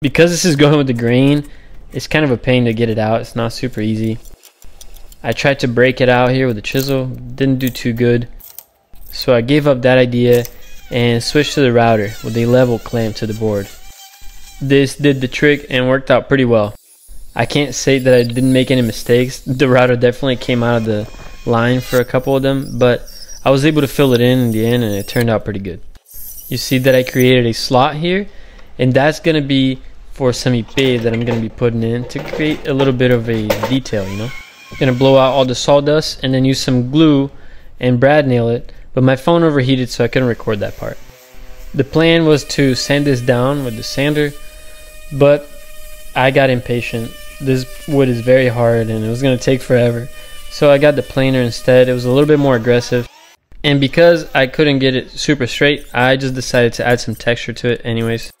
Because this is going with the green, it's kind of a pain to get it out. It's not super easy. I tried to break it out here with a chisel, didn't do too good. So I gave up that idea and switched to the router with a level clamp to the board. This did the trick and worked out pretty well. I can't say that I didn't make any mistakes. The router definitely came out of the line for a couple of them, but I was able to fill it in the end and it turned out pretty good. You see that I created a slot here, and that's going to be for some épée that I'm going to be putting in to create a little bit of a detail, you know. I'm going to blow out all the sawdust and then use some glue and brad nail it, but my phone overheated so I couldn't record that part. The plan was to sand this down with the sander, but I got impatient. This wood is very hard and it was going to take forever, so I got the planer instead. It was a little bit more aggressive. And because I couldn't get it super straight, I just decided to add some texture to it anyways.